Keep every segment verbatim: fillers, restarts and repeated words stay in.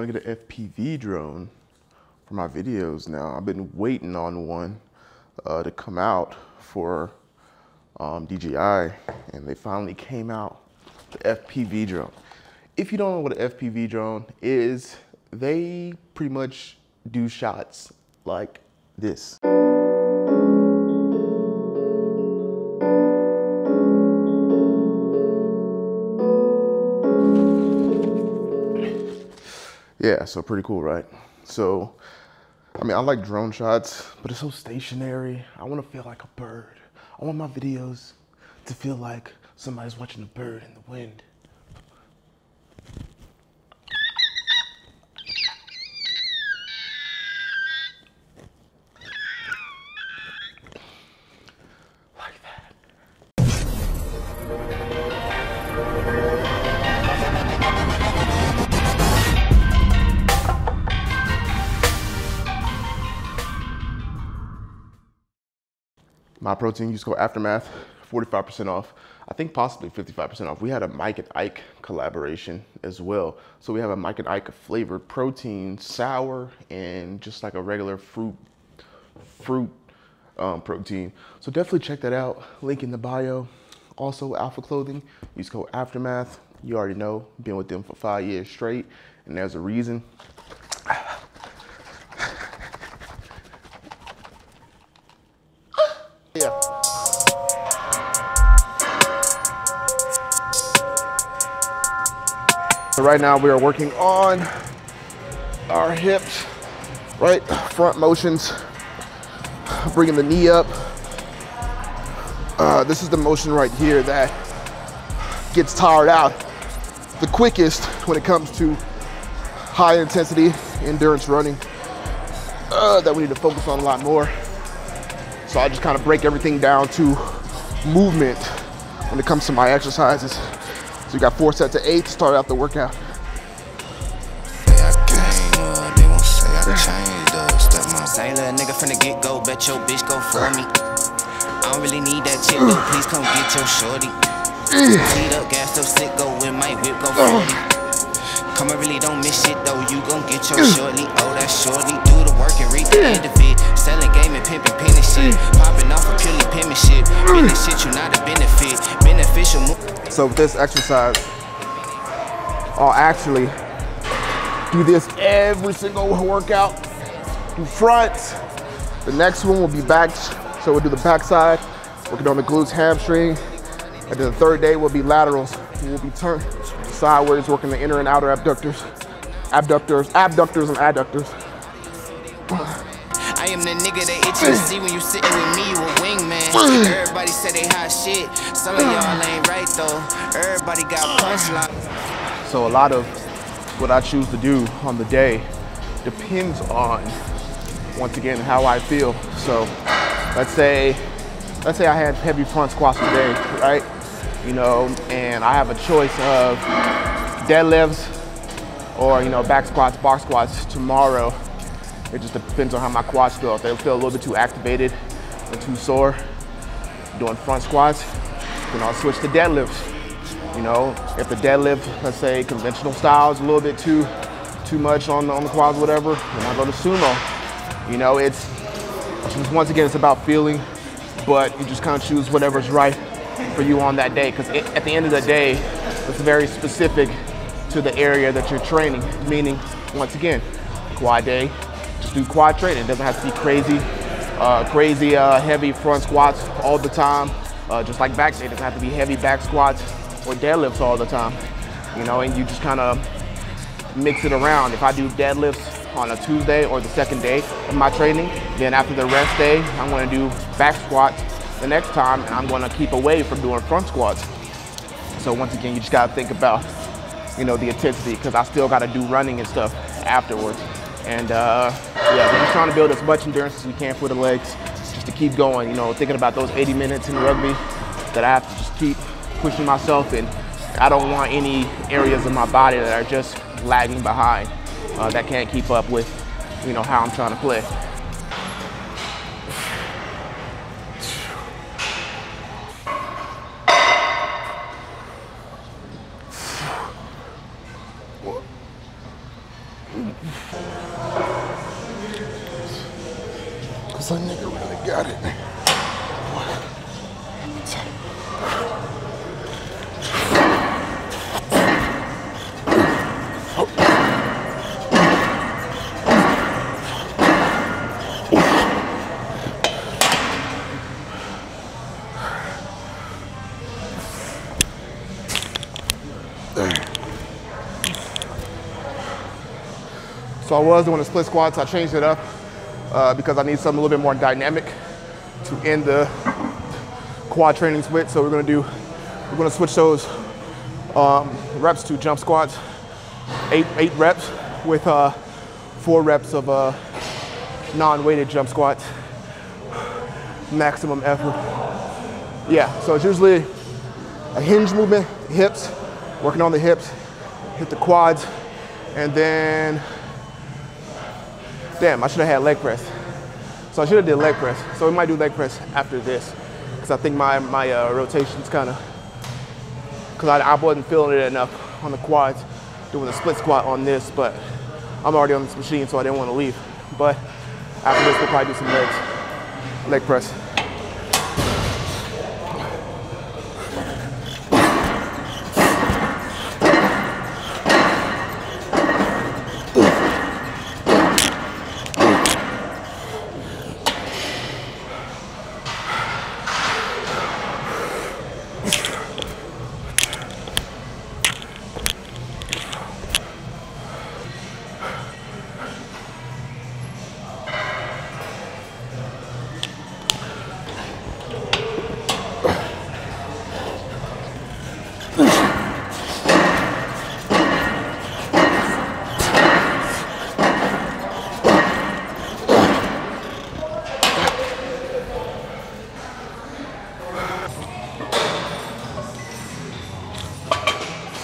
want to get an F P V drone for my videos now. I've been waiting on one uh, to come out for um, D J I, and they finally came out, the F P V drone. If you don't know what an F P V drone is, they pretty much do shots like this. Yeah, so pretty cool, right? So, I mean, I like drone shots, but it's so stationary. I want to feel like a bird. I want my videos to feel like somebody's watching a bird in the wind. My protein, use code Aftermath, forty-five percent off. I think possibly fifty-five percent off. We had a Mike and Ike collaboration as well. So we have a Mike and Ike flavored protein, sour, and just like a regular fruit fruit um, protein. So definitely check that out. Link in the bio. Also, Alpha Clothing, use code Aftermath. You already know, been with them for five years straight, and there's a reason. So right now we are working on our hips, right? Front motions, bringing the knee up. Uh, this is the motion right here that gets tired out the quickest when it comes to high intensity endurance running, uh, that we need to focus on a lot more. So I just kind of break everything down to movement when it comes to my exercises. So you got four sets of eight to start out the workout. Same little nigga from the get go, bet your bitch go for me. I don't really need that chip though, please come get your shorty. Heat up, gas up, sick go, when my whip go for me. Come on, really don't miss shit though, you gon' get your shorty. Oh, that shorty, do the work and read the end of it. Selling game and pimping, pinning shit. Popping off a killing pimping shit. Pinning shit, you not a benefit. Beneficial move. So with this exercise, I'll actually do this every single workout. Do front. The next one will be back. So we'll do the back side, working on the glutes, hamstring. And then the third day will be laterals. We'll be turned sideways, working the inner and outer abductors. Abductors, abductors, and adductors. I am the nigga that itching to see when you sitting with me, you a wingman. Everybody said they hot shit. Some of y'all ain't right though. Everybody got punchline. So a lot of what I choose to do on the day depends on, once again, how I feel. So let's say, let's say I had heavy front squats today, right? You know, and I have a choice of deadlifts or, you know, back squats, bar squats tomorrow. It just depends on how my quads feel. If they feel a little bit too activated or too sore doing front squats, then I'll switch to deadlifts. You know, if the deadlift, let's say conventional style, is a little bit too too much on the, on the quads, whatever, then I'll go to sumo. You know, it's just, once again, it's about feeling, but you just kind of choose whatever's right for you on that day. Because at the end of the day, it's very specific to the area that you're training. Meaning, once again, quad day, just do quad training. It doesn't have to be crazy, uh, crazy uh, heavy front squats all the time. Uh, just like back day, it doesn't have to be heavy back squats or deadlifts all the time. You know, and you just kind of mix it around. If I do deadlifts on a Tuesday or the second day of my training, then after the rest day, I'm going to do back squats the next time, and I'm going to keep away from doing front squats. So once again, you just got to think about, you know, the intensity, because I still got to do running and stuff afterwards. And uh, yeah, we're just trying to build as much endurance as we can for the legs, just to keep going, you know, thinking about those eighty minutes in rugby that I have to just keep pushing myself in. I don't want any areas of my body that are just lagging behind, uh, that can't keep up with, you know, how I'm trying to play. Cause I nigga really got it. So I was doing the split squats. I changed it up uh, because I need something a little bit more dynamic to end the quad training split. So we're gonna do, we're gonna switch those um, reps to jump squats, eight eight reps with uh, four reps of uh, non-weighted jump squats, maximum effort. Yeah, so it's usually a hinge movement, hips, working on the hips, hit the quads, and then damn, I should have had leg press. So I should have did leg press. So we might do leg press after this, because I think my, my uh, rotation's kind of, because I, I wasn't feeling it enough on the quads, doing a split squat on this, but I'm already on this machine, so I didn't want to leave. But after this, we'll probably do some legs, leg press.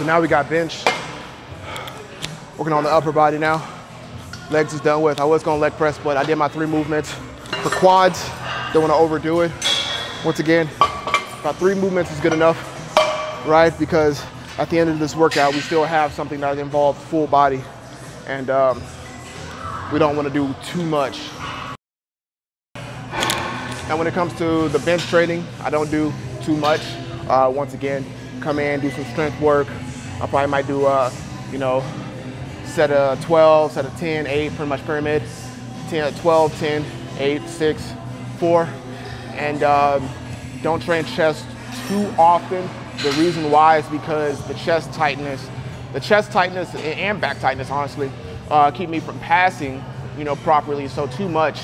Now we got bench, working on the upper body now. Legs is done with. I was gonna leg press, but I did my three movements. For quads, don't wanna overdo it. Once again, about three movements is good enough, right? Because at the end of this workout, we still have something that involves full body, and um, we don't wanna do too much. And when it comes to the bench training, I don't do too much. Uh, once again, come in, do some strength work. I probably might do, uh, you know, set of twelve, set of ten, eight, pretty much pyramid. ten, twelve, ten, eight, six, four. And um, don't train chest too often. The reason why is because the chest tightness, the chest tightness and back tightness, honestly, uh, keep me from passing, you know, properly. So too much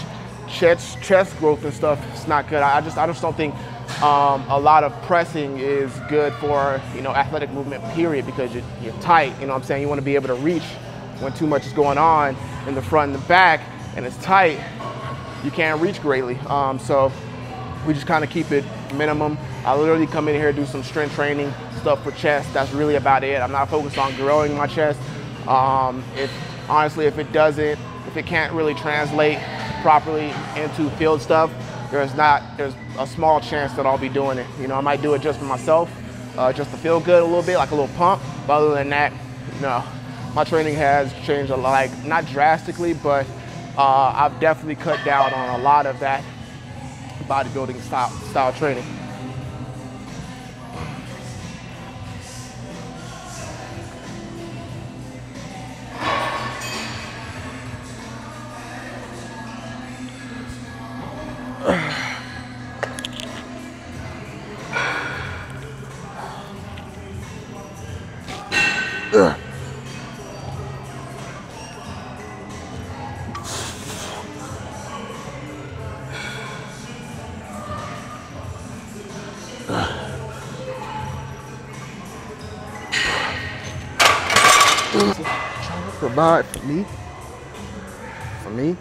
chest chest growth and stuff, it's not good. I just, I just don't think Um, a lot of pressing is good for, you know, athletic movement, period, because you're, you're tight, you know what I'm saying? You want to be able to reach when too much is going on in the front and the back, and it's tight, you can't reach greatly. Um, so we just kind of keep it minimum. I literally come in here, do some strength training, stuff for chest. That's really about it. I'm not focused on growing my chest. Um, if, honestly, if it doesn't, if it can't really translate properly into field stuff, There's not, there's a small chance that I'll be doing it. You know, I might do it just for myself, uh, just to feel good a little bit, like a little pump. But other than that, no. My training has changed a lot, like, not drastically, but uh, I've definitely cut down on a lot of that bodybuilding style, style training. Provide for me, for me.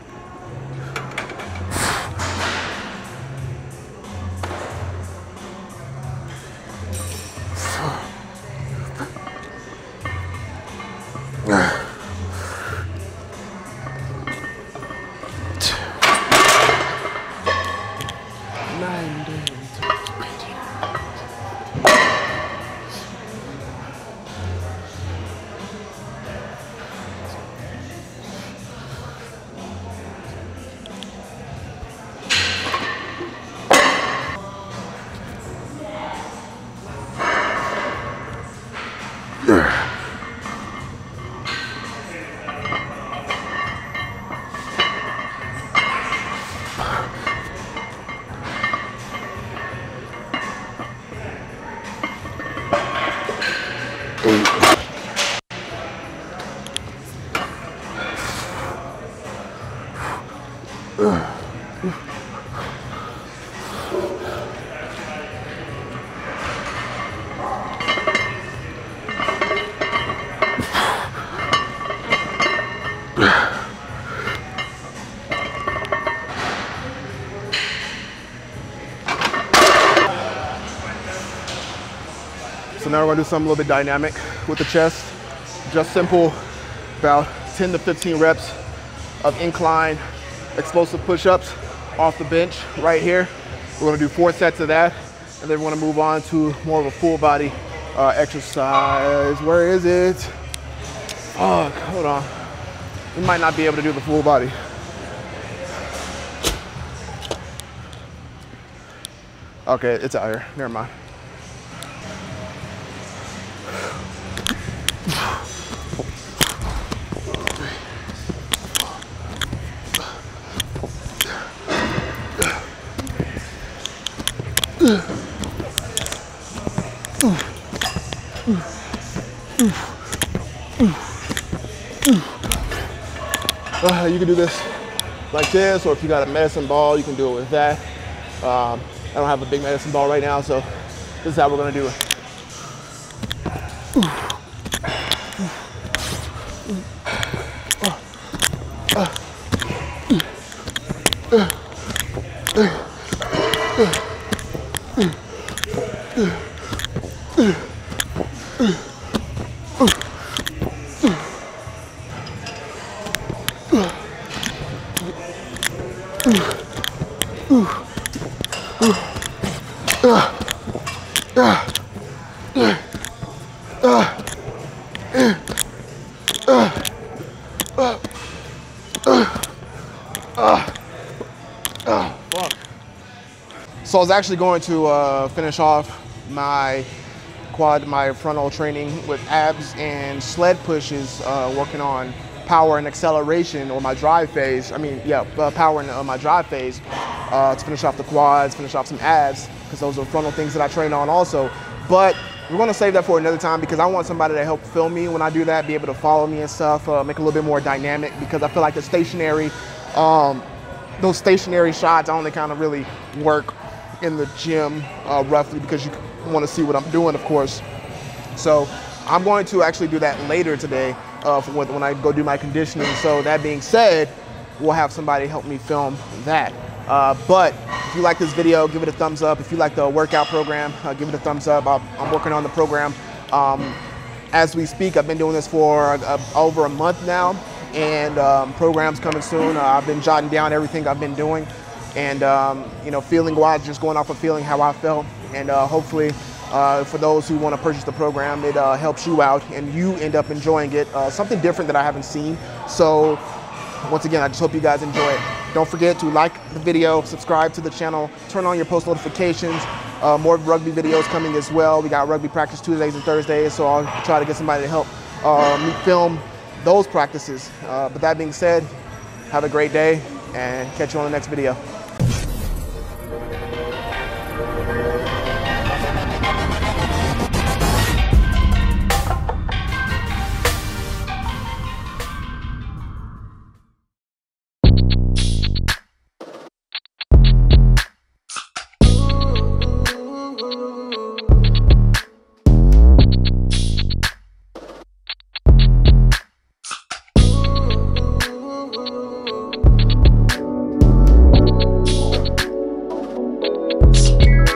So now we're gonna do something a little bit dynamic with the chest. Just simple, about ten to fifteen reps of incline explosive push-ups off the bench right here. We're gonna do four sets of that, and then we're gonna move on to more of a full body uh, exercise. Where is it? Oh, hold on. We might not be able to do the full body. Okay, it's out here, never mind. Uh, you can do this like this, or if you got a medicine ball, you can do it with that. Um, I don't have a big medicine ball right now, so this is how we're gonna do it. So I was actually going to uh, finish off my quad, my frontal training with abs and sled pushes, uh, working on power and acceleration, or my drive phase. I mean, yeah, uh, power and uh, my drive phase uh, to finish off the quads, finish off some abs, because those are frontal things that I train on also. But we're gonna save that for another time, because I want somebody to help film me when I do that, be able to follow me and stuff, uh, make it a little bit more dynamic, because I feel like the stationary, um, those stationary shots only kind of really work in the gym uh, roughly, because you want to see what I'm doing, of course. So I'm going to actually do that later today uh, for when I go do my conditioning. So that being said, we'll have somebody help me film that. Uh, but if you like this video, give it a thumbs up. If you like the workout program, uh, give it a thumbs up. I'll, I'm working on the program um, as we speak. I've been doing this for uh, over a month now, and um, program's coming soon. Uh, I've been jotting down everything I've been doing. And, um, you know, feeling wise, just going off of feeling how I felt. And uh, hopefully uh, for those who want to purchase the program, it uh, helps you out and you end up enjoying it. Uh, something different that I haven't seen. So once again, I just hope you guys enjoy it. Don't forget to like the video, subscribe to the channel, turn on your post notifications. Uh, more rugby videos coming as well. We got rugby practice Tuesdays and Thursdays, so I'll try to get somebody to help uh, me film those practices. Uh, but that being said, have a great day and catch you on the next video.